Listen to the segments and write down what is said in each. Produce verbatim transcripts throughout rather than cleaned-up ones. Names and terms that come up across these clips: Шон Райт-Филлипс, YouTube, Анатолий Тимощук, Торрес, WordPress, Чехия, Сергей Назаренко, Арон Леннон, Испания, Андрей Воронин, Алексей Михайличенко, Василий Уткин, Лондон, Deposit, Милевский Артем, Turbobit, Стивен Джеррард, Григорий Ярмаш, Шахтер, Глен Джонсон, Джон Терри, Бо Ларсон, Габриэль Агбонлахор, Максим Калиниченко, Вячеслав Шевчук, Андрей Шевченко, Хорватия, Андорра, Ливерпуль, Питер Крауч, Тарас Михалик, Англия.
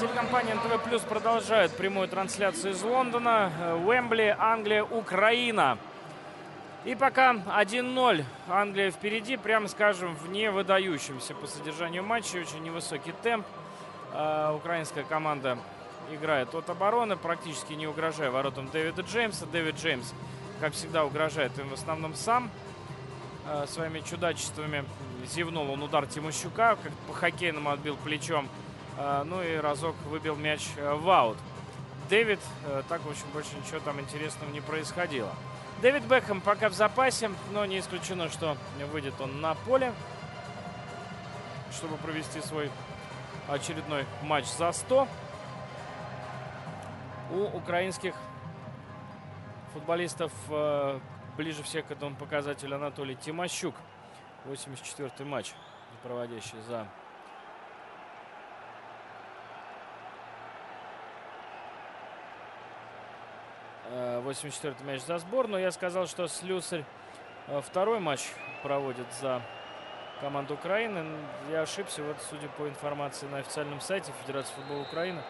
Телекомпания эн тэ вэ Плюс продолжает прямую трансляцию из Лондона. Уэмбли, Англия, Украина. И пока один ноль. Англия впереди, прямо скажем, в невыдающемся по содержанию матча. Очень невысокий темп. Украинская команда играет от обороны, практически не угрожая воротам Дэвида Джеймса. Дэвид Джеймс, как всегда, угрожает им в основном сам. Своими чудачествами зевнул он удар Тимощука, как по хоккейному отбил плечом. Ну и разок выбил мяч в аут. Дэвид, так, в общем, больше ничего там интересного не происходило. Дэвид Бекхэм пока в запасе, но не исключено, что выйдет он на поле, чтобы провести свой очередной матч за сто. У украинских футболистов ближе всех к этому показателю Анатолий Тимощук. восемьдесят четвёртый матч, проводящий за восемьдесят четвёртый мяч за сборную. Я сказал, что Слюсарь второй матч проводит за команду Украины. Я ошибся. Вот, судя по информации на официальном сайте Федерации футбола Украины,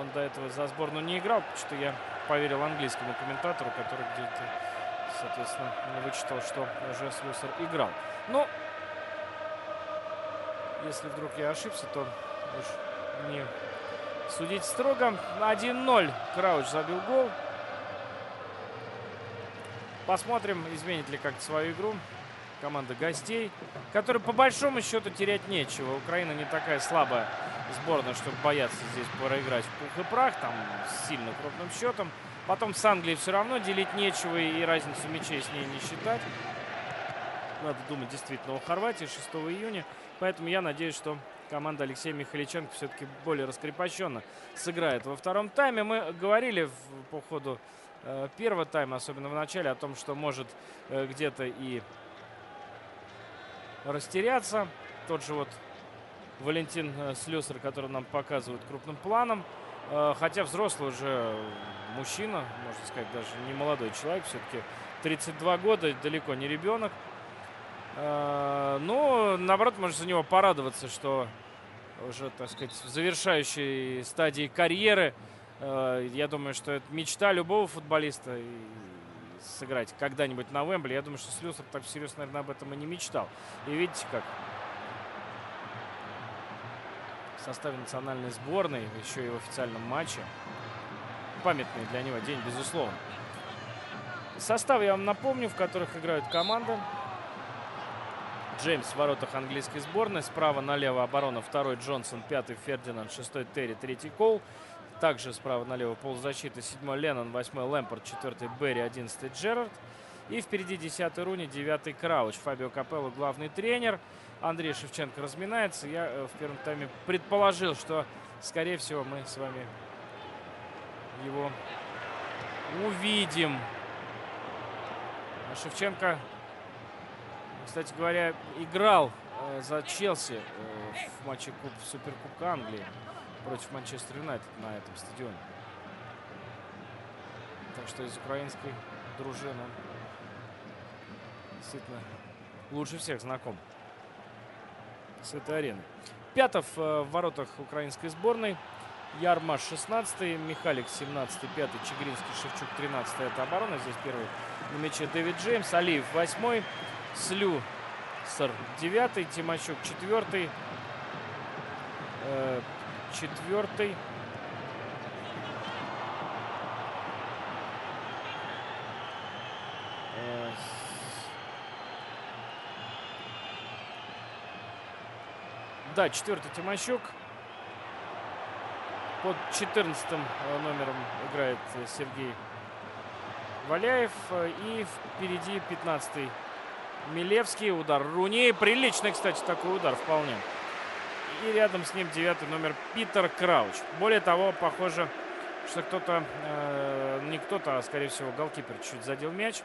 он до этого за сборную не играл, потому что я поверил английскому комментатору, который где-то, соответственно, вычитал, что уже Слюсарь играл. Но если вдруг я ошибся, то уж не судить строго. один ноль. Крауч забил гол. Посмотрим, изменит ли как-то свою игру команда гостей, которой по большому счету терять нечего. Украина не такая слабая сборная, чтобы бояться здесь проиграть в пух и прах, там с сильно крупным счетом. Потом с Англией все равно делить нечего, и разницу мячей с ней не считать. Надо думать действительно о Хорватии шестого июня. Поэтому я надеюсь, что команда Алексея Михайличенко все-таки более раскрепощенно сыграет во втором тайме. Мы говорили по ходу первого тайма, особенно в начале, о том, что может где-то и растеряться. Тот же вот Валентин Слюсарь, который нам показывают крупным планом. Хотя взрослый уже мужчина, можно сказать, даже не молодой человек. Все-таки тридцать два года, далеко не ребенок. Но, наоборот, можно за него порадоваться, что уже, так сказать, в завершающей стадии карьеры. Я думаю, что это мечта любого футболиста — сыграть когда-нибудь на Уэмбли. Я думаю, что Слюсарь так всерьез, наверное, об этом и не мечтал. И видите, как в составе национальной сборной, еще и в официальном матче. Памятный для него день, безусловно. Состав я вам напомню, в которых играют команды. Джеймс в воротах английской сборной. Справа налево оборона. Второй Джонсон, пятый Фердинанд, шестой Терри, третий Коул. Также справа налево полузащиты. Седьмой Леннон, восьмой Лемпард, четвертый Берри, одиннадцатый Джеррард. И впереди десятый Руни, девятый Крауч. Фабио Капелло главный тренер. Андрей Шевченко разминается. Я в первом тайме предположил, что, скорее всего, мы с вами его увидим. Шевченко, кстати говоря, играл за Челси в матче Суперкубка Англии против Манчестер Юнайтед на этом стадионе. Так что из украинской дружины он действительно лучше всех знаком с этой ареной. Пятов в воротах украинской сборной. Ярмаш шестнадцатый, Михалик семнадцатый, пятый Чигринский, Шевчук тринадцатый. Это оборона. Здесь первый на мяче Дэвид Джеймс. Алиев восьмой, Слюсарь девятый, Тимощук четвертый. Четвертый. Да, четвертый Тимощук. Под четырнадцатым номером играет Сергей Валяев. И впереди пятнадцатый Милевский. Удар Руни. Приличный, кстати, такой удар вполне. И рядом с ним девятый номер Питер Крауч. Более того, похоже, что кто-то, э, не кто-то, а скорее всего голкипер чуть задел мяч.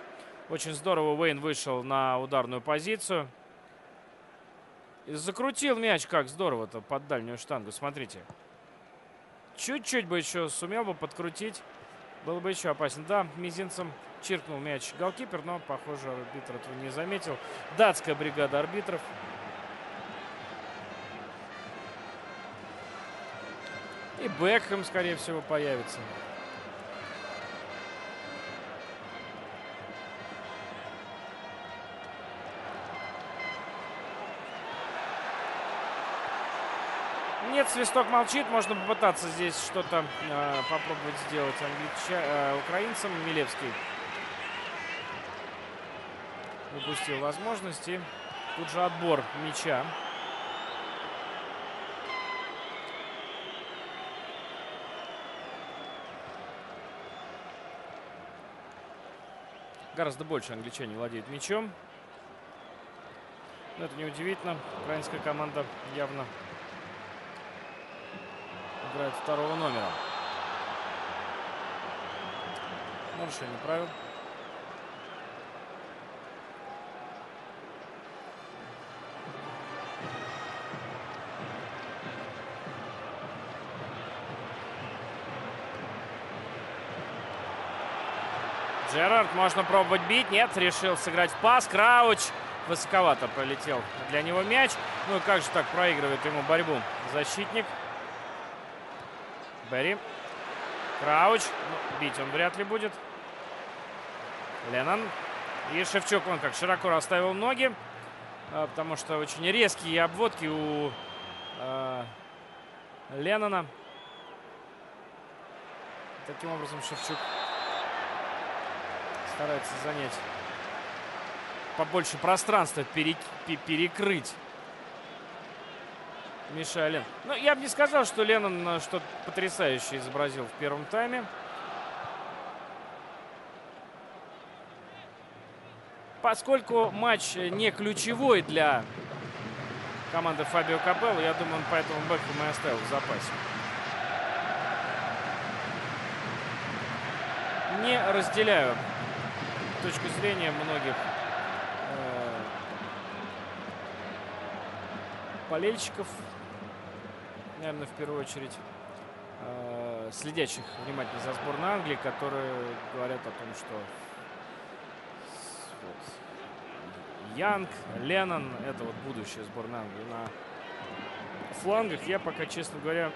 Очень здорово Уэйн вышел на ударную позицию. И закрутил мяч, как здорово-то, под дальнюю штангу. Смотрите. Чуть-чуть бы еще сумел бы подкрутить. Было бы еще опасно. Да, мизинцем чиркнул мяч голкипер, но, похоже, арбитр этого не заметил. Датская бригада арбитров. И Бекхэм, скорее всего, появится. Нет, свисток молчит. Можно попытаться здесь что-то э, попробовать сделать англича... э, украинцам. Милевский упустил возможности. Тут же отбор мяча. Гораздо больше англичане владеют мячом. Но это неудивительно. Украинская команда явно играет второго номера. Нарушение правил. Джеррард, можно пробовать бить. Нет, решил сыграть в пас. Крауч высоковато пролетел для него мяч. Ну и как же так проигрывает ему борьбу защитник. Барри. Крауч. Бить он вряд ли будет. Леннон. И Шевчук, он как широко расставил ноги. Потому что очень резкие обводки у э, Леннона. Таким образом Шевчук старается занять побольше пространства, пере, перекрыть. Миша Лен. Ну, я бы не сказал, что Леннон что-то потрясающее изобразил в первом тайме. Поскольку матч не ключевой для команды Фабио Капелло, я думаю, он поэтому Бекхэма и оставил в запасе. Не разделяю точку зрения многих э, болельщиков. Наверное, в первую очередь э, следящих внимательно за сборной Англии, которые говорят о том, что вот, Янг, Леннон — это вот будущее сборной Англии. На флангах я пока, честно говоря,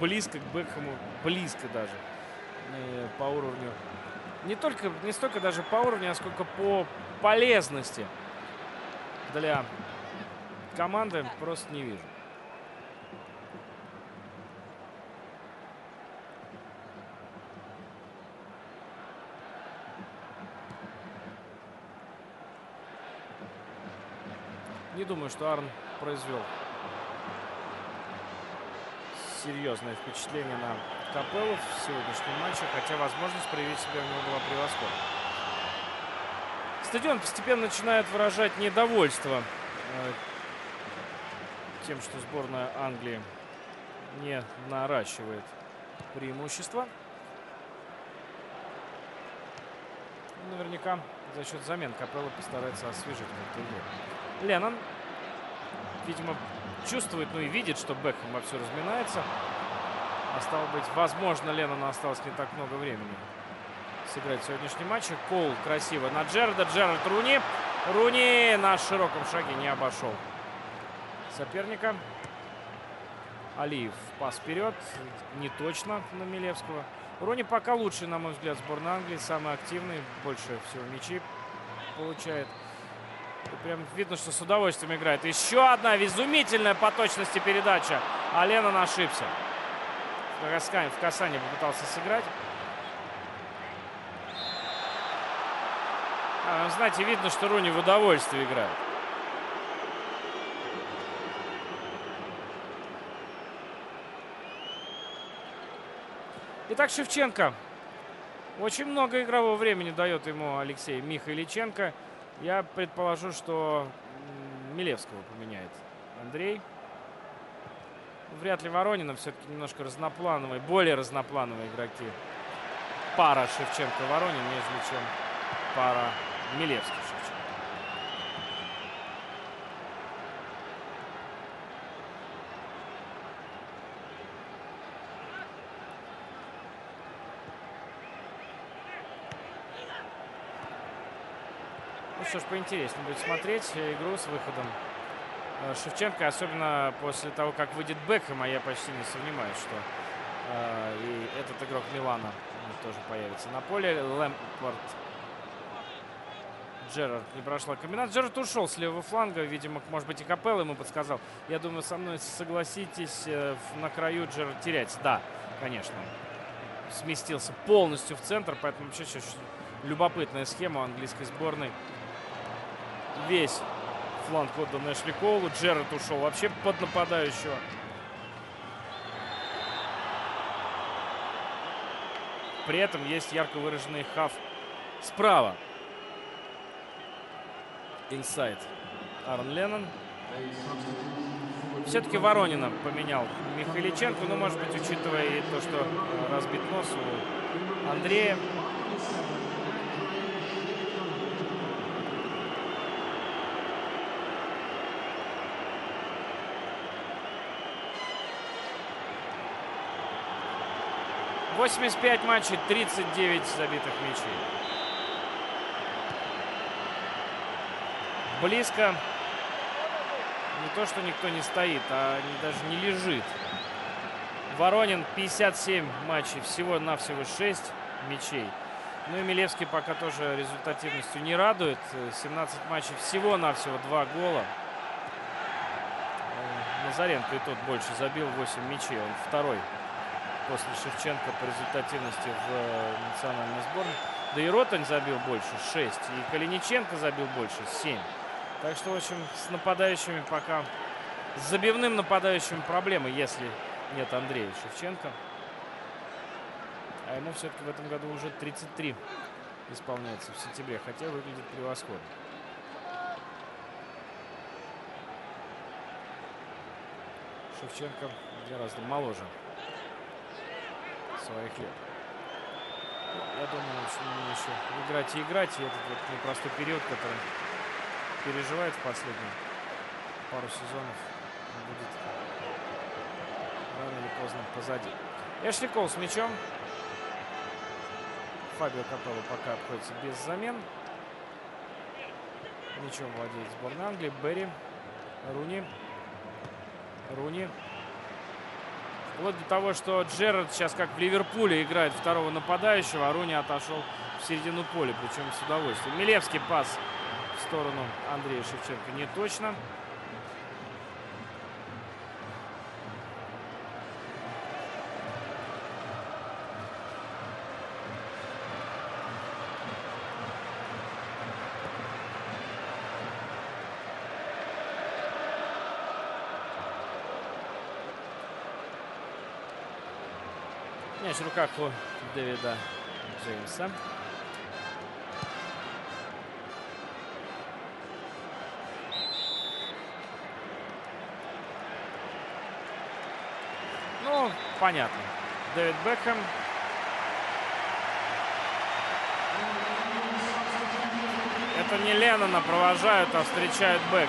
близко к Бекхэму, близко даже э, по уровню. Не только, не столько даже по уровню, а сколько по полезности для команды просто не вижу. Не думаю, что Арн произвел серьезное впечатление на Капелло в сегодняшнем матче, хотя возможность проявить себя у него была превосходна. Стадион постепенно начинает выражать недовольство э, тем, что сборная Англии не наращивает преимущество. Наверняка за счет замен Капелло постарается освежить эту игру. Леннон, видимо, чувствует, ну и видит, что Бекхэм во все разминается. А стало быть, возможно, Леннону осталось не так много времени сыграть в сегодняшнем матче. Коул красиво на Джеррарда. Джеррард Руни. Руни на широком шаге не обошел соперника. Алиев пас вперед. Не точно на Милевского. Руни пока лучший, на мой взгляд, сборной Англии. Самый активный. Больше всего мячи получает. Прям видно, что с удовольствием играет. Еще одна изумительная по точности передача. А Леннон ошибся. В касании попытался сыграть. А, знаете, видно, что Руни в удовольствие играет. Итак, Шевченко. Очень много игрового времени дает ему Алексей Михайличенко. Я предположу, что Милевского поменяет Андрей. Вряд ли Воронина, все-таки немножко разноплановые, более разноплановые игроки. Пара Шевченко-Воронин, нежели чем пара Милевский-Шевченко. Что ж, поинтереснее будет смотреть игру с выходом Шевченко, особенно после того, как выйдет Бекхэм, а я почти не сомневаюсь, что э, и этот игрок Милана тоже появится на поле. Лемпард, Джеррард, не прошла комбинация. Джеррард ушел с левого фланга, видимо, может быть, и Капелло ему подсказал. Я думаю, со мной согласитесь, э, на краю Джеррард теряется. Да, конечно, сместился полностью в центр, поэтому вообще очень любопытная схема английской сборной. Весь фланг отдан Эшли Коулу. Джеррард ушел вообще под нападающего. При этом есть ярко выраженный хав справа. Инсайд Арон Леннон. Все-таки Воронина поменял Михайличенко. Ну, может быть, учитывая и то, что разбит нос у Андрея. восемьдесят пять матчей, тридцать девять забитых мячей. Близко. Не то, что никто не стоит, а даже не лежит. Воронин пятьдесят семь матчей, всего-навсего шесть мячей. Ну и Милевский пока тоже результативностью не радует. семнадцать матчей, всего-навсего два гола. Назаренко и тот больше забил, восемь мячей. Он второй после Шевченко по результативности в национальной сборной. Да и Ротань забил больше, шесть. И Калиниченко забил больше, семь. Так что, в общем, с нападающими пока, с забивным нападающим проблемы, если нет Андрея Шевченко. А ему все-таки в этом году уже тридцать три исполняется в сентябре, хотя выглядит превосходно. Шевченко гораздо моложе своих лет. Я думаю, что ему еще играть и играть, и этот вот непростой период, который переживает в последние пару сезонов, будет рано или поздно позади. Эшли Коул с мячом. Фабио Капелло пока обходится без замен. Мячом владеет сборная Англии. Берри, Руни, Руни. Вплоть до того, что Джеррард сейчас, как в Ливерпуле, играет второго нападающего, а Руни отошел в середину поля, причем с удовольствием. Милевский пас в сторону Андрея Шевченко не точно. Мяч в руках у Дэвида Джеймса. Понятно. Дэвид Бекхэм. Это не Леннона провожают, а встречают Бекхэм.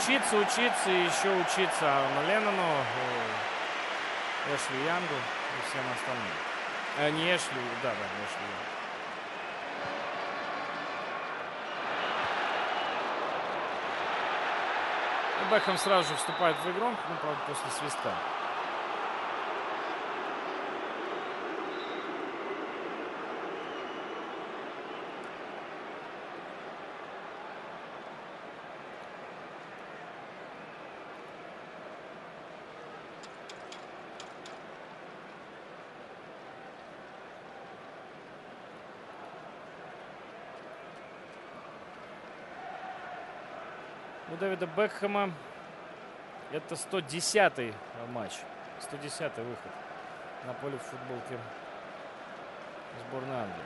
Учиться, учиться и еще учиться Арону Леннону, Эшли Янгу и всем остальным. А не Эшли, да, да, Эшли Янгу. Бекхэм сразу же вступает в игру, ну, правда, после свиста. У Дэвида Бекхэма это сто десятый матч, сто десятый выход на поле в футболке сборной Англии.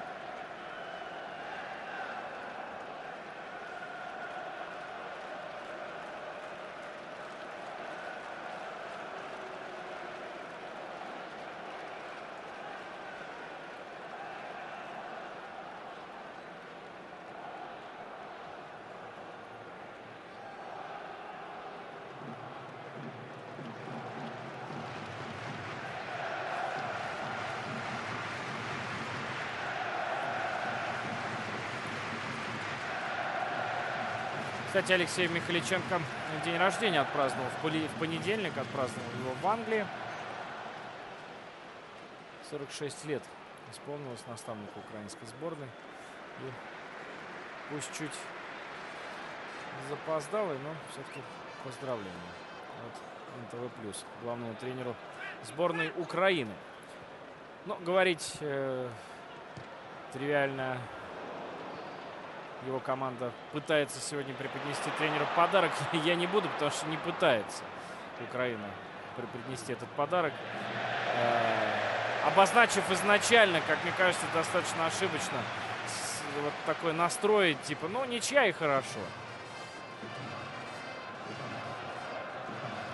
Кстати, Алексей Михайличенко день рождения отпраздновал. В понедельник отпраздновал его в Англии. сорок шесть лет исполнилось наставнику украинской сборной. И пусть чуть запоздалый, но все-таки поздравления от эн тэ вэ Плюс, главному тренеру сборной Украины. Но говорить э, тривиально, его команда пытается сегодня преподнести тренеру подарок. Я не буду, потому что не пытается Украина преподнести этот подарок. Э, обозначив изначально, как мне кажется, достаточно ошибочно, с, вот такой настрой, типа, ну, ничья и хорошо.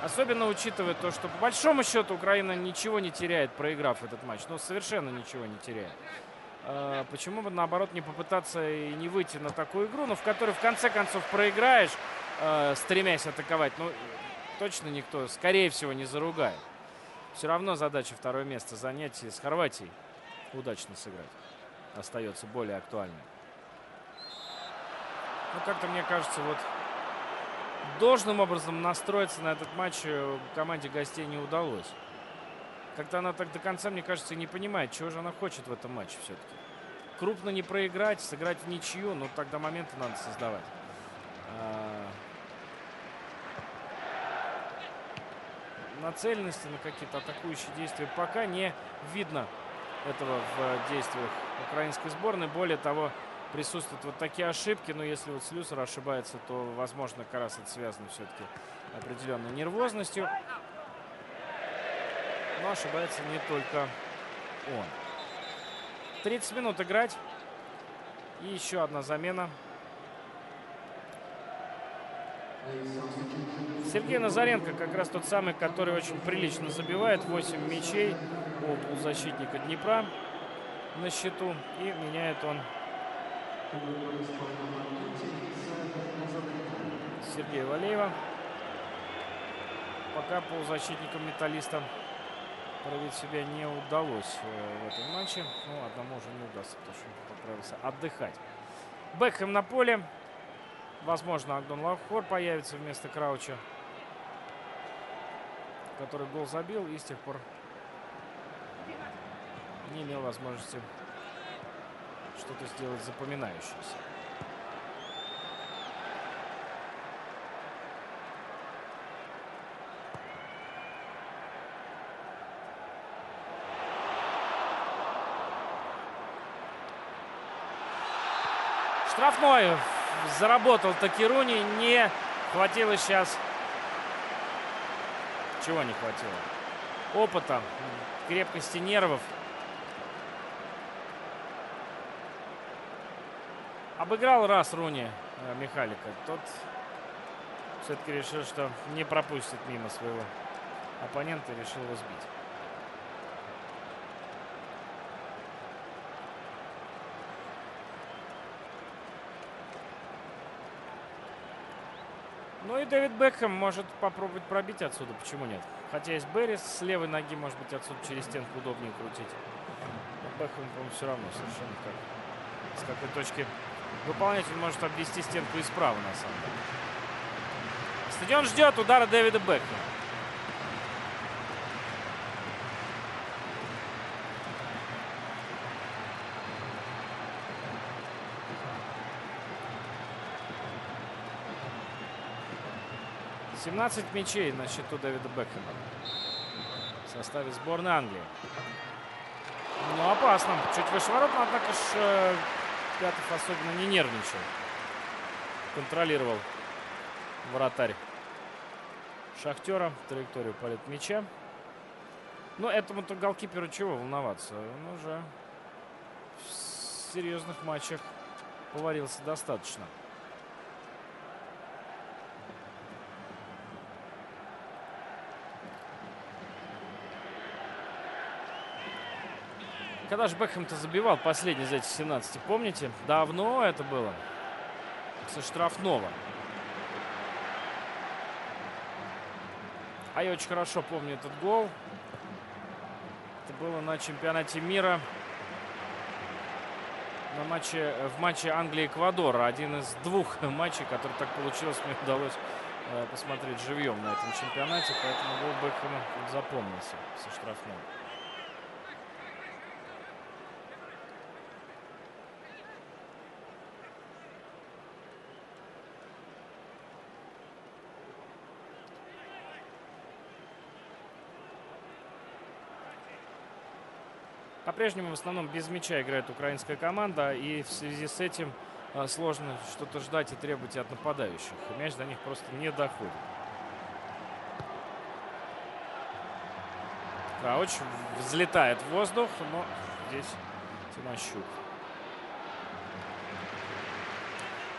Особенно учитывая то, что по большому счету Украина ничего не теряет, проиграв этот матч. Ну, совершенно ничего не теряет. Э, почему бы, наоборот, не попытаться и не выйти на такую игру, но в которой, в конце концов, проиграешь, э, стремясь атаковать? Ну, точно никто, скорее всего, не заругает. Все равно задача второе место занять и с Хорватией удачно сыграть остается более актуальной. Ну, как-то, мне кажется, вот... должным образом настроиться на этот матч команде гостей не удалось. Как-то она так до конца, мне кажется, не понимает, чего же она хочет в этом матче все-таки. Крупно не проиграть, сыграть в ничью, но тогда моменты надо создавать. Нацеленности на какие-то атакующие действия пока не видно этого в действиях украинской сборной. Более того, присутствуют вот такие ошибки, но если вот Слюсарь ошибается, то, возможно, как раз это связано все-таки определенной нервозностью. Но ошибается не только он. тридцать минут играть. И еще одна замена. Сергей Назаренко как раз тот самый, который очень прилично забивает. восемь мячей у полузащитника Днепра на счету. И меняет он Сергея Валеева. Пока полузащитникам металлиста проявить себя не удалось в этом матче. Ну, одному уже не удастся, потому что он отправился отдыхать. Бекхэм на поле. Возможно, Агдон Лахор появится вместо Крауча, который гол забил и с тех пор не имел возможности что-то сделать запоминающееся. Штрафной заработал таки Руни. Не хватило сейчас. Чего не хватило? Опыта, крепкости нервов. Обыграл раз Руни Михалика. Тот все-таки решил, что не пропустит мимо своего оппонента, решил его сбить. Ну и Дэвид Бекхэм может попробовать пробить отсюда. Почему нет? Хотя есть Беррис. С левой ноги, может быть, отсюда через стенку удобнее крутить. Но Бекхэм, по-моему, все равно совершенно как. С какой точки выполнять, он может обвести стенку и справа, на самом деле. Стадион ждет удара Дэвида Бекхэма. семнадцать мячей на счету Дэвида Бекхэма в составе сборной Англии. Ну, опасно. Чуть выше ворот, но, однако ж, Пятов особенно не нервничал. Контролировал вратарь Шахтера, траекторию полет мяча. Но этому-то голкиперу чего волноваться? Он уже в серьезных матчах поварился достаточно. Когда же Бекхэм-то забивал последний из этих семнадцати, помните? Давно это было. Со штрафного. А я очень хорошо помню этот гол. Это было на чемпионате мира на матче, в матче Англии-Эквадор. Один из двух матчей, который так получилось, мне удалось э, посмотреть живьем на этом чемпионате. Поэтому гол Бекхэма запомнился со штрафной. По-прежнему в основном без мяча играет украинская команда, и в связи с этим сложно что-то ждать и требовать от нападающих. Мяч до них просто не доходит. Крауч взлетает в воздух, но здесь Тимощук.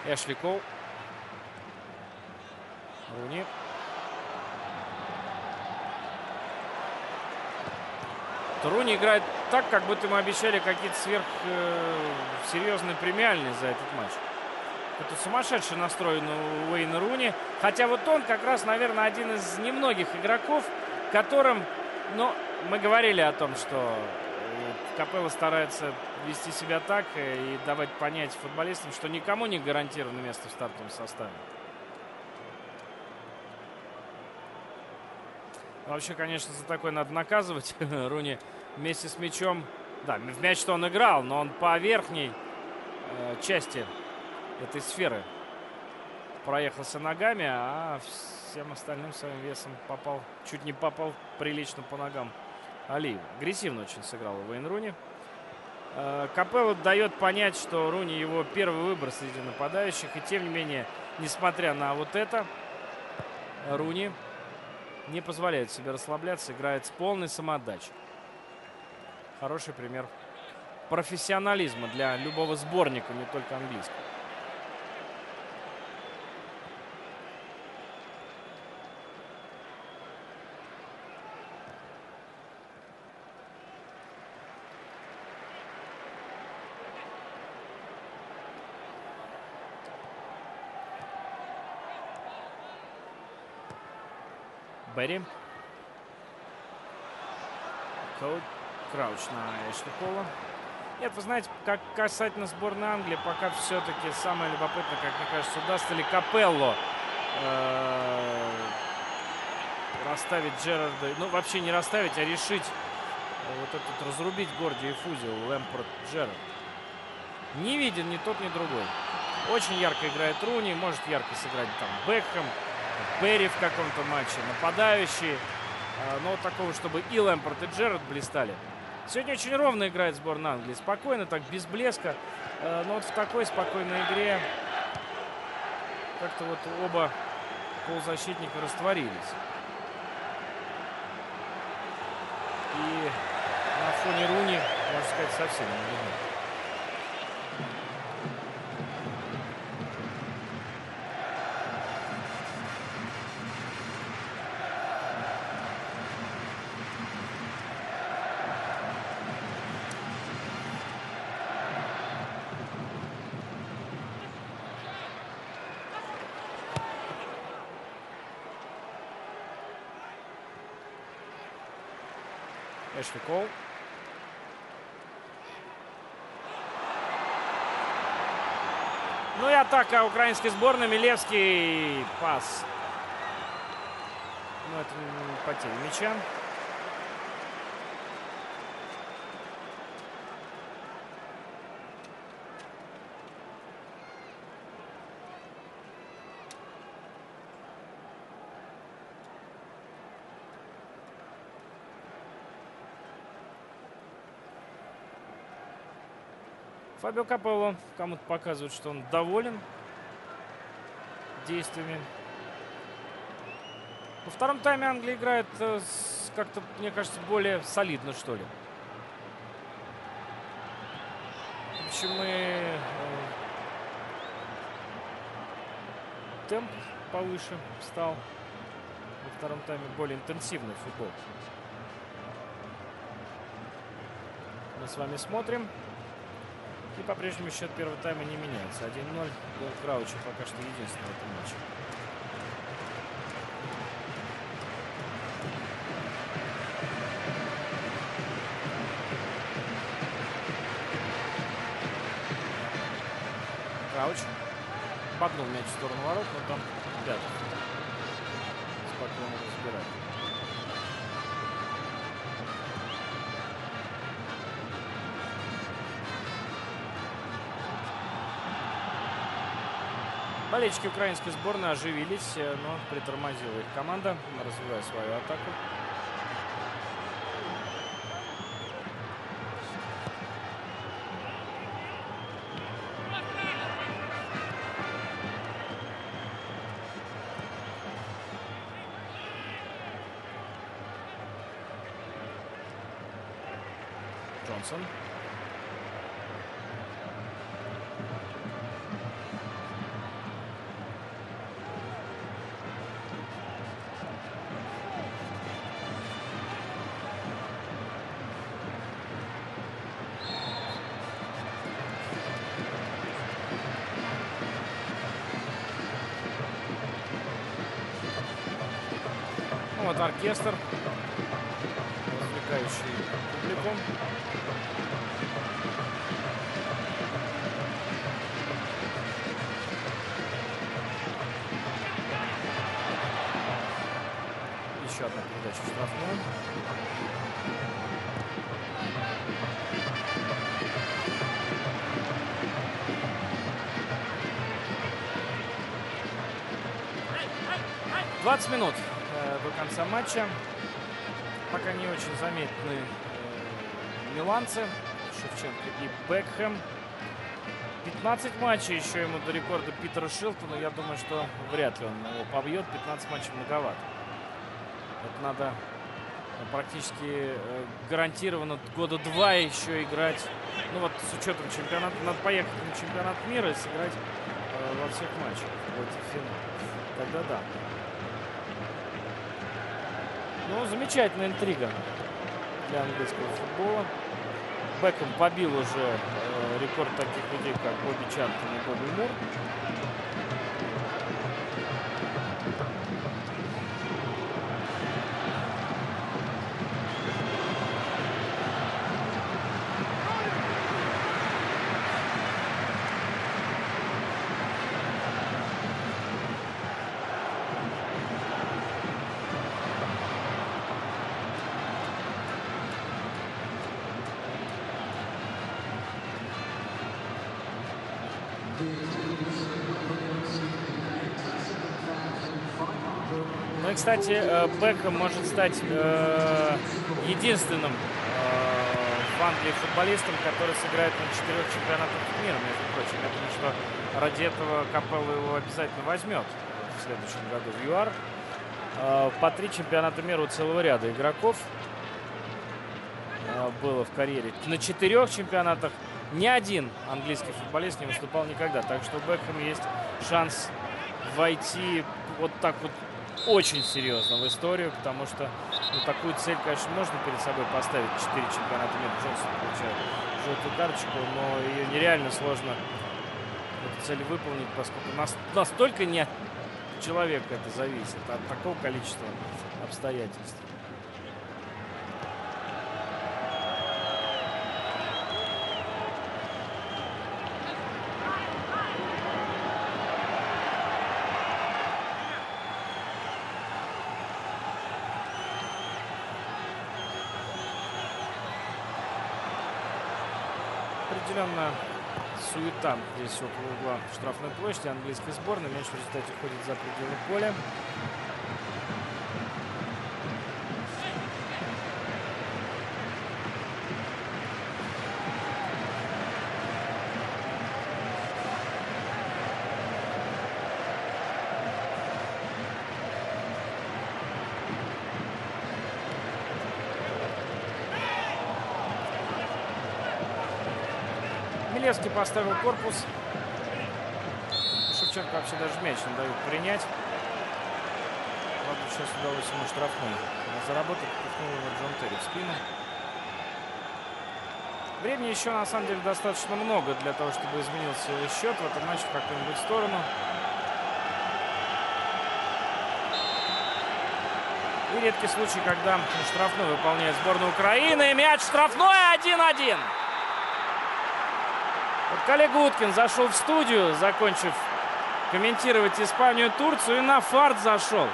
Эшли Коул. Руни. Руни играет так, как будто мы обещали какие-то сверхсерьезные э, премиальные за этот матч. Это сумасшедший настрой у Уэйна Руни. Хотя вот он как раз, наверное, один из немногих игроков, которым, ну, мы говорили о том, что Капелло старается вести себя так и давать понять футболистам, что никому не гарантировано место в стартовом составе. Вообще, конечно, за такое надо наказывать. Руни вместе с мячом. Да, в мяч-то он играл, но он по верхней э, части этой сферы проехался ногами, а всем остальным своим весом попал, чуть не попал прилично по ногам Алиева. Агрессивно очень сыграл Уэйн Руни. Э, Капелло дает понять, что Руни его первый выбор среди нападающих. И тем не менее, несмотря на вот это, Руни не позволяет себе расслабляться, играет с полной самоотдачей. Хороший пример профессионализма для любого сборника, не только английского. Барри. Крауч на Эшли Коула. Нет, вы знаете, как касательно сборной Англии, пока все-таки самое любопытное, как мне кажется, удастся ли Капелло э -э расставить Джеррарда. Ну, вообще не расставить, а решить э вот этот, разрубить гордию фузию Лэмпард Джеррард. Не виден ни тот, ни другой. Очень ярко играет Руни, может ярко сыграть там Бекхэм, Берри в каком-то матче, нападающий. Э но такого, чтобы и Лэмпард, и Джеррард блистали. Сегодня очень ровно играет сборная Англии. Спокойно, так, без блеска. Но вот в такой спокойной игре как-то вот оба полузащитника растворились. И на фоне Руни, можно сказать, совсем не видно. Эшли Коул. Ну и атака украинской сборной. Милевский. Пас. Ну, это потеря мяча. Фабио Капелло кому-то показывает, что он доволен действиями. Во втором тайме Англия играет как-то, мне кажется, более солидно, что ли. В общем, мы темп повыше стал. Во втором тайме более интенсивный футбол. Мы с вами смотрим. И по-прежнему счет первого тайма не меняется. один ноль. Гол Крауча пока что единственный в этом матче. Крауч. Погнул мяч в сторону ворот, но там Пятов спокойно разбирает. Болельщики украинской сборной оживились, но притормозила их команда, развивая свою атаку. Джонсон. Ну, вот оркестр, развлекающий публику. Еще одна передача в штрафную. двадцать минут до конца матча. Пока не очень заметны миланцы Шевченко и Бекхэм. пятнадцать матчей еще ему до рекорда Питера Шилтона. Я думаю, что вряд ли он его побьет. пятнадцать матчей многовато. Это надо практически гарантированно года два еще играть. Ну вот с учетом чемпионата. Надо поехать на чемпионат мира и сыграть во всех матчах. Тогда да. Ну, замечательная интрига для английского футбола. Бекхэм побил уже э, рекорд таких людей, как Бобби Чартон и Бобби Мур. Кстати, Бекхэм может стать э, единственным э, в Англии футболистом, который сыграет на четырех чемпионатах мира, между прочим. Я думаю, что ради этого Капелло его обязательно возьмет в следующем году в ЮАР. Э, по три чемпионата мира у целого ряда игроков э, было в карьере. На четырех чемпионатах ни один английский футболист не выступал никогда. Так что у Бекхэма есть шанс войти вот так вот очень серьезно в историю, потому что ну, такую цель, конечно, можно перед собой поставить. Четыре чемпионата мира. Джонсон получает желтую карточку, но ее нереально сложно эту цель выполнить, поскольку настолько не от человека это зависит, а от такого количества обстоятельств. Определенно суета здесь около угла штрафной площади английской сборной. Мяч в результате уходит за пределы поля. Милевский поставил корпус. Шевченко вообще даже мяч не дают принять. Ладно, сейчас удалось ему штрафную заработать. Пихнул его Джон Терри в спину. Времени еще, на самом деле, достаточно много для того, чтобы изменился его счет в этом матче в какую-нибудь сторону. И редкий случай, когда штрафную выполняет сборная Украины. Мяч штрафной один-один. Коллега Уткин зашел в студию, закончив комментировать Испанию, Турцию, и на фарт зашел.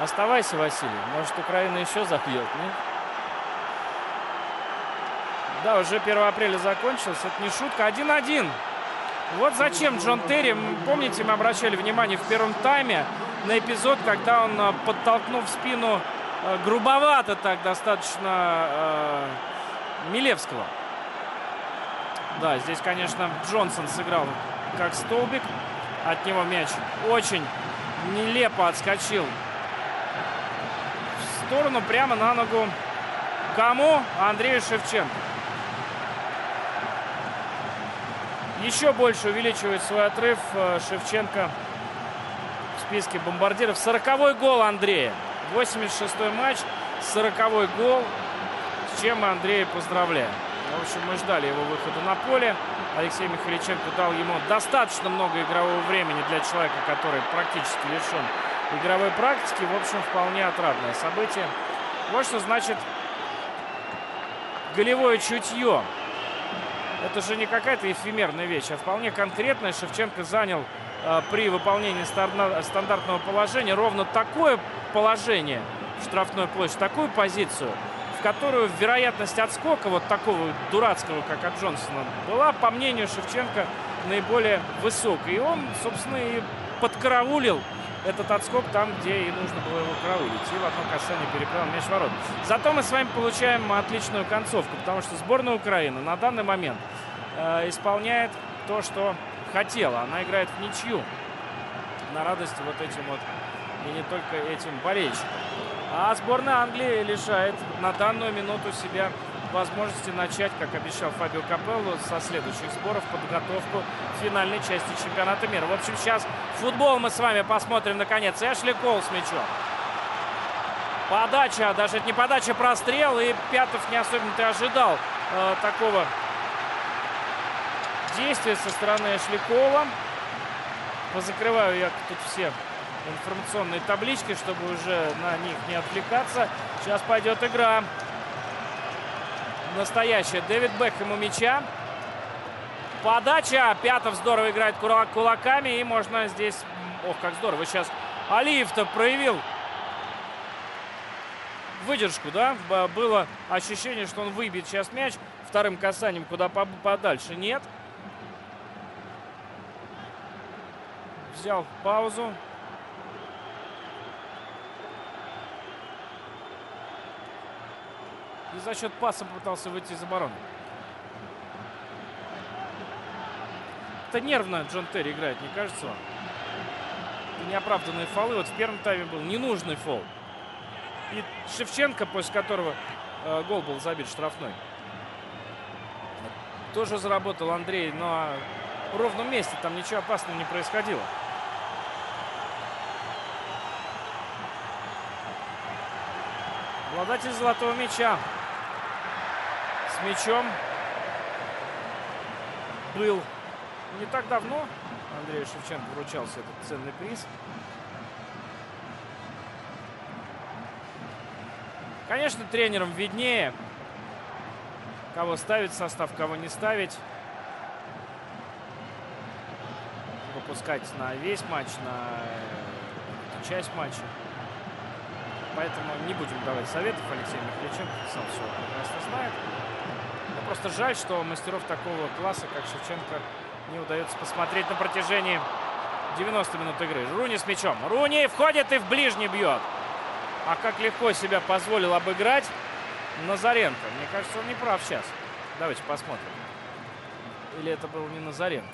Оставайся, Василий. Может, Украина еще забьет, нет? Да, уже первое апреля закончился. Это не шутка. один-один. Вот зачем Джон Терри. Помните, мы обращали внимание в первом тайме на эпизод, когда он, подтолкнув спину грубовато так достаточно э, Милевского. Да, здесь, конечно, Джонсон сыграл как столбик. От него мяч очень нелепо отскочил в сторону, прямо на ногу. Кому? Андрею Шевченко. Еще больше увеличивает свой отрыв Шевченко в списке бомбардиров. сороковой гол Андрея. восемьдесят шестой матч, сороковой гол. С чем мы Андрея поздравляем. В общем, мы ждали его выхода на поле. Алексей Михайличенко дал ему достаточно много игрового времени для человека, который практически лишен игровой практики. В общем, вполне отрадное событие. Вот что значит голевое чутье. Это же не какая-то эфемерная вещь, а вполне конкретная. Шевченко занял э, при выполнении стандартного положения ровно такое положение в штрафную площадь, такую позицию, в которую вероятность отскока вот такого дурацкого, как от Джонсона, была, по мнению Шевченко, наиболее высокой. И он, собственно, и подкараулил этот отскок там, где и нужно было его караулить. И в одно касание переправил мяч в ворот. Зато мы с вами получаем отличную концовку, потому что сборная Украины на данный момент э, исполняет то, что хотела. Она играет в ничью на радость вот этим вот, и не только этим болельщикам. А сборная Англии лишает на данную минуту себя возможности начать, как обещал Фабио Капелло, со следующих сборов подготовку к финальной части чемпионата мира. В общем, сейчас футбол мы с вами посмотрим наконец. Эшли Коул с мячом. Подача, даже это не подача, прострел. И Пятов не особенно-то ожидал э, такого действия со стороны Эшли Коула. Позакрываю я тут все информационные таблички, чтобы уже на них не отвлекаться. Сейчас пойдет игра. Настоящая. Дэвид Бекхэм у мяча. Подача. Пятов здорово играет кулак, кулаками. И можно здесь... Ох, как здорово. Сейчас Алиев-то проявил выдержку, да? Было ощущение, что он выбьет сейчас мяч вторым касанием куда подальше. Нет. Взял паузу. И за счет паса пытался выйти из обороны. Это нервно Джон Терри играет, не кажется вам? Это неоправданные фолы. Вот в первом тайме был ненужный фол. И Шевченко, после которого э, гол был забит штрафной, тоже заработал Андрей, но в ровном месте там ничего опасного не происходило. Обладатель золотого мяча. С мячом был не так давно. Андрею Шевченко вручался этот ценный приз. Конечно, тренерам виднее, кого ставить в состав, кого не ставить. Выпускать на весь матч, на часть матча. Поэтому не будем давать советов. Алексей Михайличенко сам все прекрасно знает. Но просто жаль, что мастеров такого класса, как Шевченко, не удается посмотреть на протяжении девяноста минут игры. Руни с мячом. Руни входит и в ближний бьет. А как легко себя позволил обыграть Назаренко. Мне кажется, он не прав сейчас. Давайте посмотрим. Или это был не Назаренко?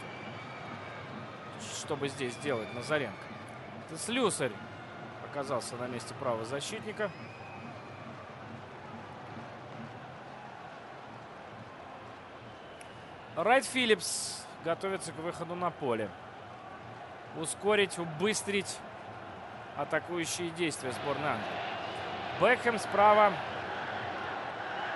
Что бы здесь делать Назаренко? Это Слюсарь оказался на месте правого защитника. Райт-Филлипс готовится к выходу на поле. Ускорить, убыстрить атакующие действия сборной Англии. Бекхэм справа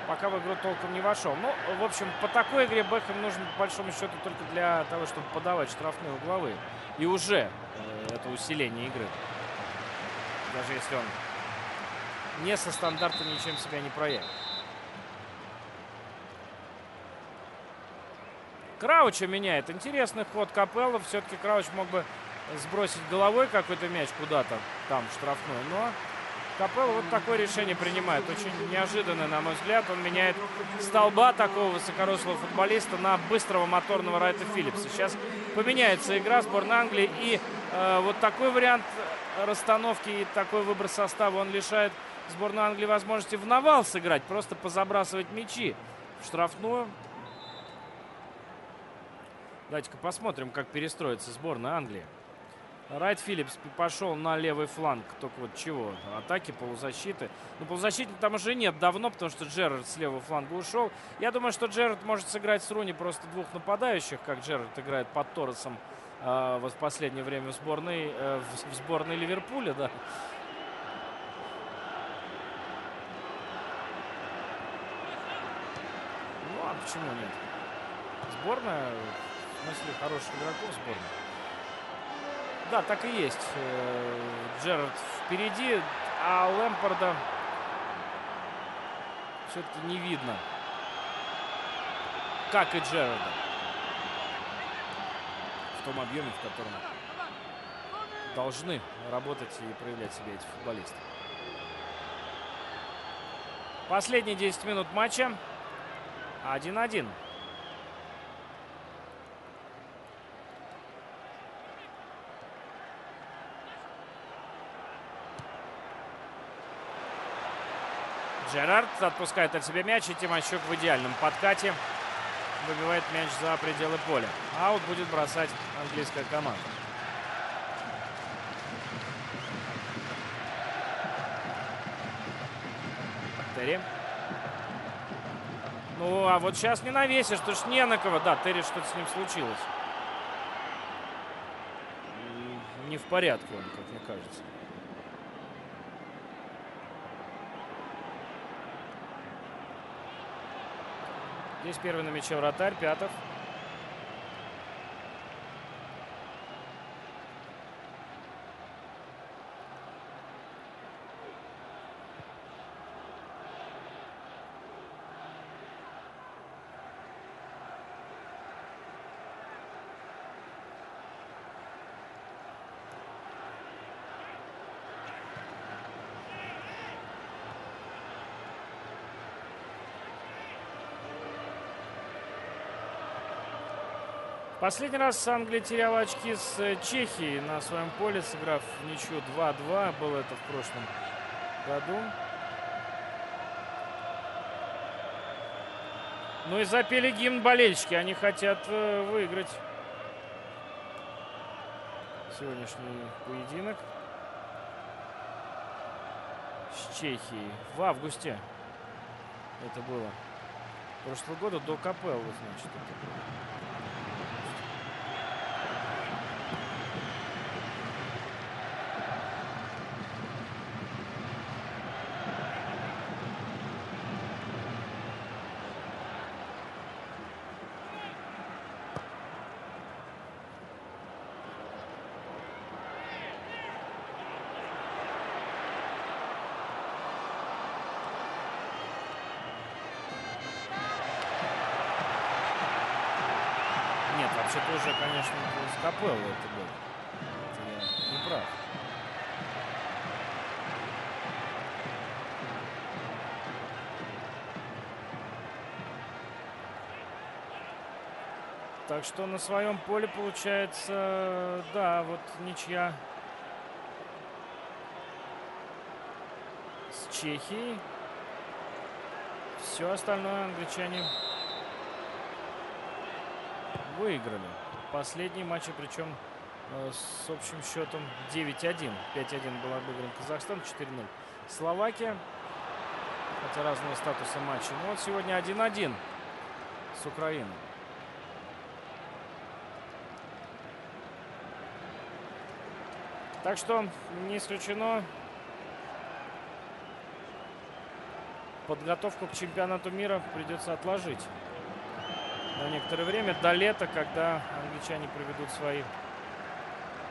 пока в игру толком не вошел. Ну, в общем, по такой игре Бекхэм нужен, по большому счету, только для того, чтобы подавать штрафные угловые. И уже это усиление игры. Даже если он не со стандарта ничем себя не проявит. Крауча меняет. Интересный ход Капелло. Все-таки Крауч мог бы сбросить головой какой-то мяч куда-то там штрафной. Но Капелло вот такое решение принимает. Очень неожиданно, на мой взгляд. Он меняет столба такого высокорослого футболиста на быстрого моторного Райта Филлипса. Сейчас поменяется игра сборной Англии. И э, вот такой вариант расстановки и такой выбор состава, он лишает сборную Англии возможности в навал сыграть. Просто позабрасывать мячи в штрафную. Давайте-ка посмотрим, как перестроится сборная Англии. Райт Филлипс пошел на левый фланг. Только вот чего? Атаки, полузащиты. Ну, полузащиты там уже нет давно, потому что Джеррард с левого фланга ушел. Я думаю, что Джеррард может сыграть с Руни просто двух нападающих, как Джеррард играет под Торресом э, вот в последнее время в сборной, э, в, в сборной Ливерпуля, да. Ну, а почему нет? Сборная, в смысле, хороших игроков сборной. Да, так и есть. Джеррард впереди, а Лэмпарда все-таки не видно. Как и Джеррарда. В том объеме, в котором должны работать и проявлять себя эти футболисты. Последние десять минут матча. один-один. Джеррард отпускает от себя мяч, и Тимощук в идеальном подкате выбивает мяч за пределы поля. Аут будет бросать английская команда. Терри. Ну, а вот сейчас не навесишь, то ж не на кого. Да, Терри, что-то с ним случилось. Не в порядке он, как мне кажется. Здесь первый на мяче вратарь, Пятов. Последний раз Англия теряла очки с Чехией на своем поле, сыграв в ничью два-два. Было это в прошлом году. Ну и запели гимн болельщики. Они хотят выиграть сегодняшний поединок с Чехией. В августе это было. Прошлого года до Капелло, значит, это было. Это уже, конечно, с Капелло это было. Это я не прав. Так что на своем поле получается, да, вот ничья с Чехией. Все остальное англичане выиграли. Последние матчи, причем э, с общим счетом девять-один. пять-один был обыгран Казахстан, четыре-ноль Словакия. Хотя разного статуса матча. Но вот сегодня один-один с Украиной. Так что не исключено, подготовку к чемпионату мира придется отложить на некоторое время, до лета, когда англичане проведут свои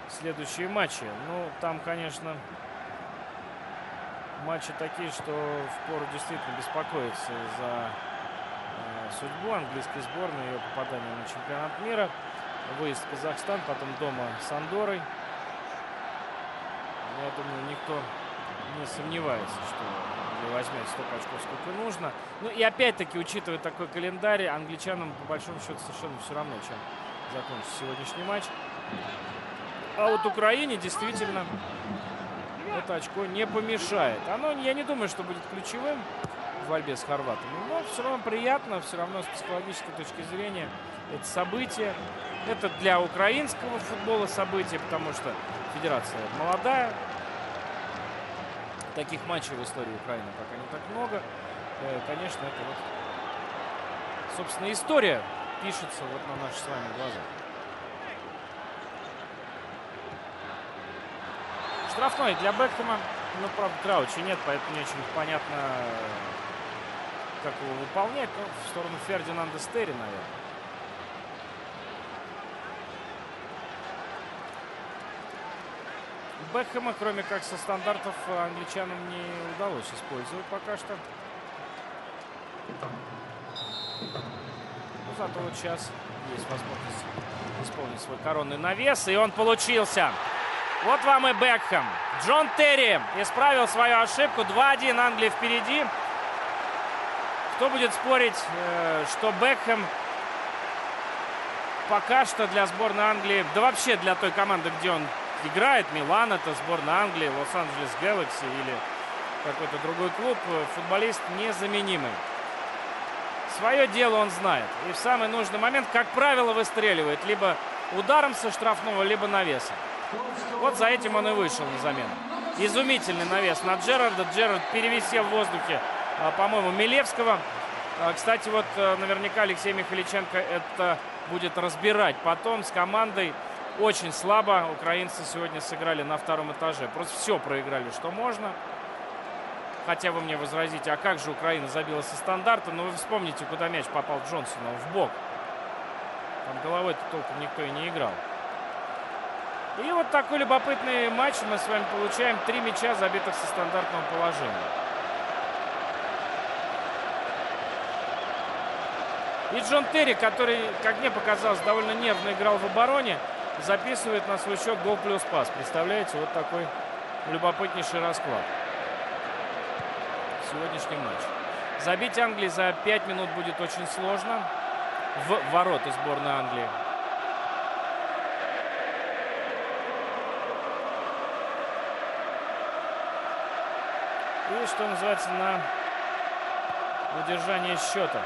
следующие матчи. Ну, там, конечно, матчи такие, что впору действительно беспокоиться за э, судьбу английской сборной, ее попадание на чемпионат мира, выезд в Казахстан, потом дома с Андоррой. Я думаю, никто не сомневается, что возьмет столько очков, сколько нужно. Ну и опять-таки, учитывая такой календарь, англичанам по большому счету совершенно все равно, чем закончится сегодняшний матч. А вот Украине действительно это очко не помешает. Оно, я не думаю, что будет ключевым в борьбе с хорватами. Но все равно приятно, все равно с психологической точки зрения это событие. Это для украинского футбола событие, потому что федерация молодая. Таких матчей в истории Украины пока не так много. Конечно, это вот, собственно, история пишется вот на наши с вами глаза. Штрафной для Бекхэма, но, правда, Крауча нет, поэтому не очень понятно, как его выполнять. Ну, в сторону Фердинанда Стери, наверное. Бекхэма, кроме как со стандартов, англичанам не удалось использовать пока что. Но зато вот сейчас есть возможность исполнить свой коронный навес, и он получился. Вот вам и Бекхэм. Джон Терри исправил свою ошибку. два один, Англия впереди. Кто будет спорить, что Бекхэм пока что для сборной Англии, да вообще для той команды, где он играет, Милан, это сборная Англии, Лос-Анджелес Гэлакси или какой-то другой клуб, футболист незаменимый. Свое дело он знает. И в самый нужный момент, как правило, выстреливает либо ударом со штрафного, либо навесом. Вот за этим он и вышел на замену. Изумительный навес на Джеррарда. Джеррард перевисел в воздухе, по-моему, Милевского. Кстати, вот наверняка Алексей Михайличенко это будет разбирать потом с командой. Очень слабо украинцы сегодня сыграли на втором этаже. Просто все проиграли, что можно. Хотя вы мне возразите, а как же Украина забила со стандарта? Но вы вспомните, куда мяч попал Джонсону. В бок. Там головой-то толком никто и не играл. И вот такой любопытный матч мы с вами получаем. Три мяча, забитых со стандартного положения. И Джон Терри, который, как мне показалось, довольно нервно играл в обороне, записывает на свой счет гол плюс пас. Представляете, вот такой любопытнейший расклад в сегодняшнем матче. Забить Англии за пять минут будет очень сложно в ворота сборной Англии. И, что называется, на удержание счета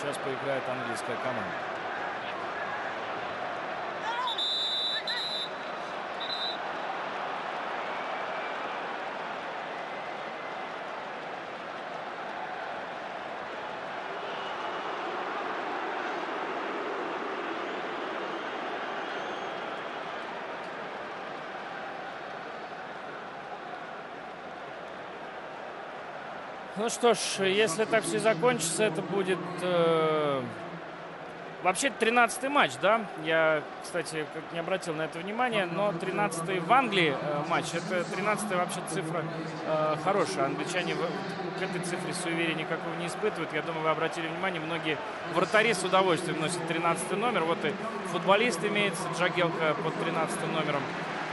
сейчас поиграет английская команда. Ну что ж, если так все закончится, это будет э, вообще тринадцатый матч, да? Я, кстати, как не обратил на это внимание, но тринадцатый в Англии э, матч. Это тринадцатая вообще цифра э, хорошая. Англичане в, к этой цифре суеверия никакого не испытывают. Я думаю, вы обратили внимание, многие вратари с удовольствием носят тринадцатый номер. Вот и футболист имеется, Джагелка под тринадцатым номером.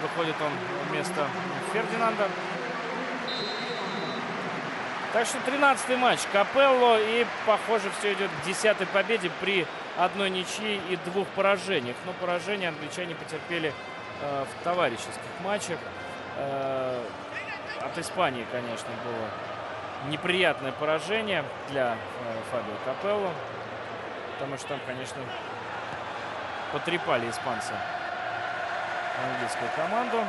Выходит он вместо Фердинанда. Так что тринадцатый матч Капелло, и, похоже, все идет к десятой победе при одной ничьей и двух поражениях. Но поражения англичане потерпели э, в товарищеских матчах. Э, от Испании, конечно, было неприятное поражение для э, Фабио Капелло, потому что там, конечно, потрепали испанцы английскую команду.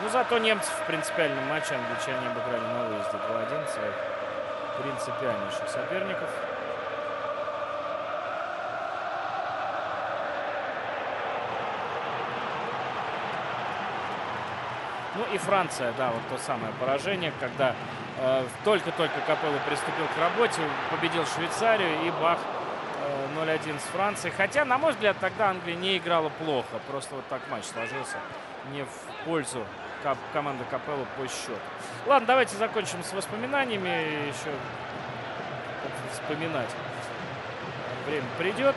Ну, зато немцев в принципиальном матче англичане обыграли на выезде два один своих принципиальнейших соперников. Ну и Франция, да, вот то самое поражение, когда только-только э, Капелло приступил к работе, победил Швейцарию, и бах, э, ноль один с Францией. Хотя, на мой взгляд, тогда Англия не играла плохо. Просто вот так матч сложился не в пользу команды Капелло по счету. Ладно, давайте закончим с воспоминаниями. Еще вспоминать время придет.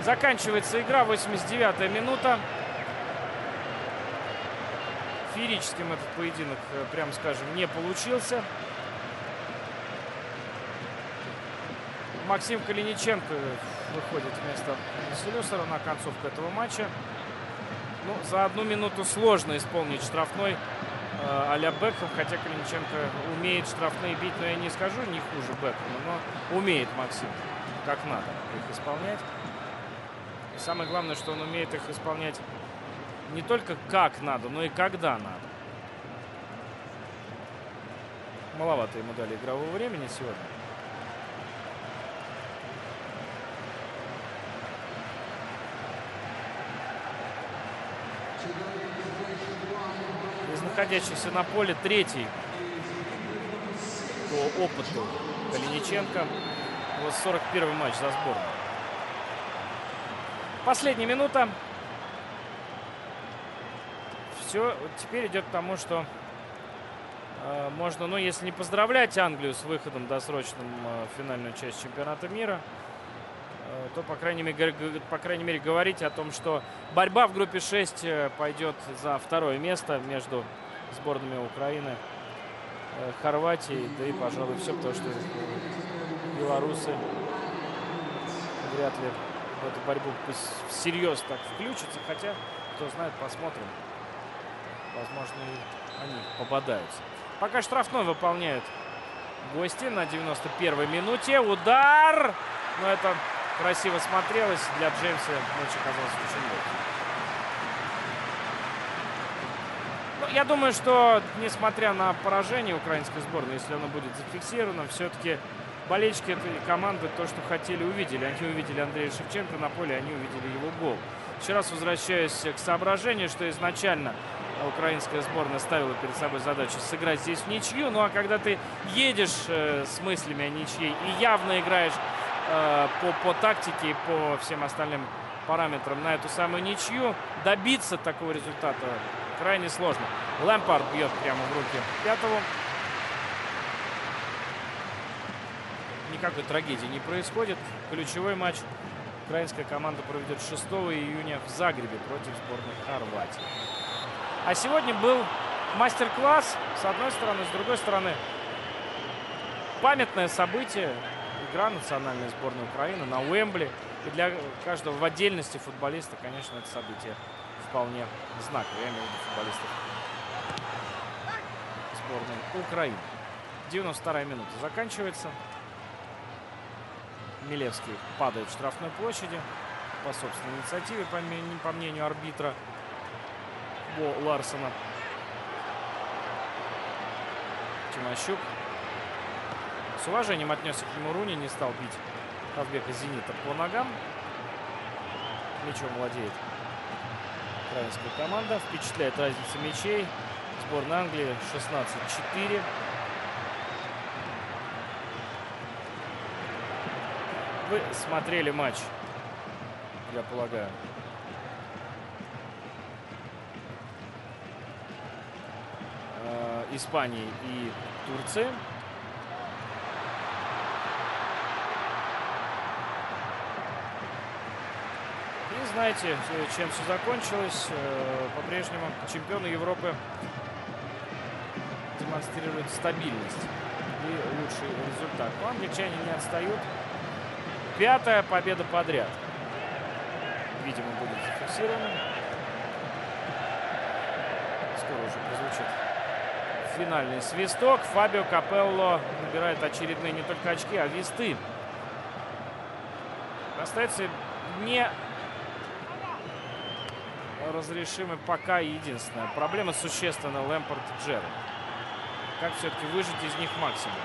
Заканчивается игра, восемьдесят девятая минута. Феерическим этот поединок, прямо скажем, не получился. Максим Калиниченко выходит вместо Слюсара на концовку этого матча. Ну, за одну минуту сложно исполнить штрафной э, а-ля Бекхэм, хотя Калиниченко умеет штрафные бить, но я не скажу, не хуже Бекхэма, но умеет Максим, как надо, их исполнять. И самое главное, что он умеет их исполнять не только как надо, но и когда надо. Маловато ему дали игрового времени сегодня. Находящийся на поле третий по опыту Калиниченко. У вас сорок первый матч за сборную. Последняя минута. Все теперь идет к тому, что э, можно, ну, если не поздравлять Англию с выходом досрочным э, в финальную часть чемпионата мира, э, то, по крайней мере, по крайней мере, говорить о том, что борьба в группе шесть пойдет за второе место между сборными Украины, э, Хорватии, да и, пожалуй, все, потому что белорусы вряд ли в эту борьбу всерьез так включатся, хотя, кто знает, посмотрим. Возможно, и они попадаются. Пока штрафной выполняют гости на девяносто первой минуте. Удар! Но это красиво смотрелось. Для Джеймса матч оказался очень легким. Ну, я думаю, что, несмотря на поражение украинской сборной, если оно будет зафиксировано, все-таки болельщики этой команды то, что хотели, увидели. Они увидели Андрея Шевченко на поле, они увидели его гол. Еще раз возвращаюсь к соображению, что изначально украинская сборная ставила перед собой задачу сыграть здесь в ничью. Ну а когда ты едешь э, с мыслями о ничьей и явно играешь э, по, по тактике и по всем остальным параметрам на эту самую ничью, добиться такого результата крайне сложно. Лемпард бьет прямо в руки Пятову. Никакой трагедии не происходит. Ключевой матч украинская команда проведет шестого июня в Загребе против сборной Хорватии. А сегодня был мастер-класс, с одной стороны, с другой стороны, памятное событие, игра национальной сборной Украины на Уэмбли. И для каждого в отдельности футболиста, конечно, это событие вполне знаковое. Я имею в виду футболистов сборной Украины. девяносто вторая минута заканчивается. Милевский падает в штрафной площади по собственной инициативе, по мнению арбитра Бо Ларсона. Тимощук с уважением отнесся к нему. Руни не стал бить Ковбека Зенита по ногам. Мячом владеет украинская команда. Впечатляет разница мячей. Сборная Англии шестнадцать четыре. Вы смотрели матч, я полагаю. Испании и Турции. И знаете, чем все закончилось. По-прежнему чемпионы Европы демонстрируют стабильность и лучший результат. Но англичане не отстают. Пятая победа подряд. Видимо, будет зафиксирована. Скоро уже прозвучит финальный свисток. Фабио Капелло набирает очередные не только очки, а весты. Остается не разрешимой пока единственная проблема существенно Лэмпард и Джеррард. Как все-таки выжить из них максимум?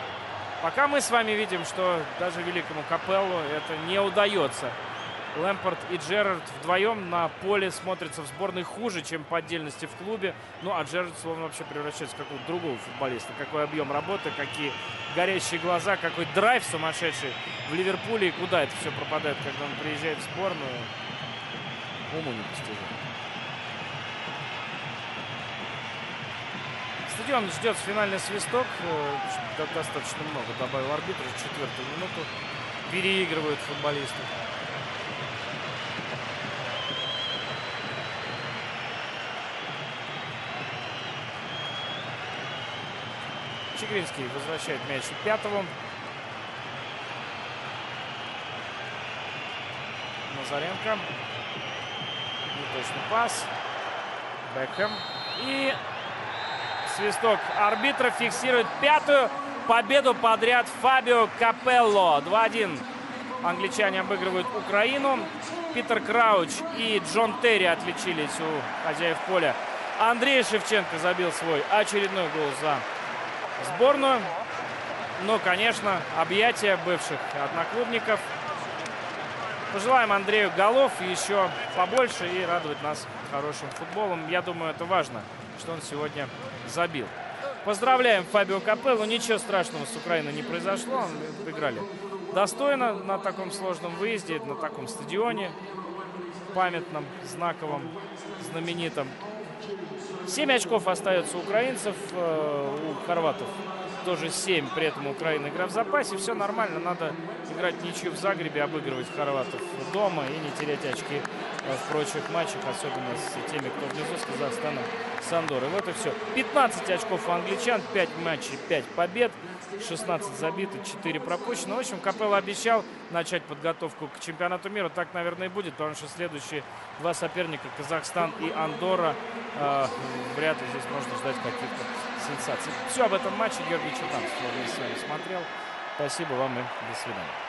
Пока мы с вами видим, что даже великому Капелло это не удается. Лэмпард и Джеррард вдвоем на поле смотрятся в сборной хуже, чем по отдельности в клубе. Ну, а Джеррард словно вообще превращается в какого-то другого футболиста. Какой объем работы, какие горящие глаза, какой драйв сумасшедший в Ливерпуле. И куда это все пропадает, когда он приезжает в сборную? Уму непостижимо. Стадион ждет финальный свисток. Достаточно много добавил арбитр. Четвертую минуту переигрывают футболисты. Чигринский возвращает мяч Пятову. Назаренко. Неточный пас. Бекхэм. И свисток арбитра фиксирует пятую победу подряд Фабио Капелло. два один. Англичане обыгрывают Украину. Питер Крауч и Джон Терри отличились у хозяев поля. Андрей Шевченко забил свой очередной гол за сборную. Но, конечно, объятия бывших одноклубников. Пожелаем Андрею голов еще побольше и радовать нас хорошим футболом. Я думаю, это важно, что он сегодня забил. Поздравляем Фабио Капелло. Ничего страшного с Украиной не произошло. Играли достойно на таком сложном выезде, на таком стадионе памятном, знаковом, знаменитом. семь очков остается у украинцев, у хорватов тоже семь, при этом Украина игра в запасе. Все нормально, надо играть ничью в Загребе, обыгрывать хорватов дома и не терять очки в прочих матчах, особенно с теми, кто внизу, с Казахстаном, с Андоррой. Вот и все. пятнадцать очков у англичан, пять матчей, пять побед, шестнадцать забито, четыре пропущено. В общем, Капелло обещал начать подготовку к чемпионату мира. Так, наверное, и будет, потому что следующие два соперника, Казахстан и Андорра, э, вряд ли здесь можно ждать каких-то сенсаций. Все об этом матче Георгий Чертанцев с вами смотрел. Спасибо вам и до свидания.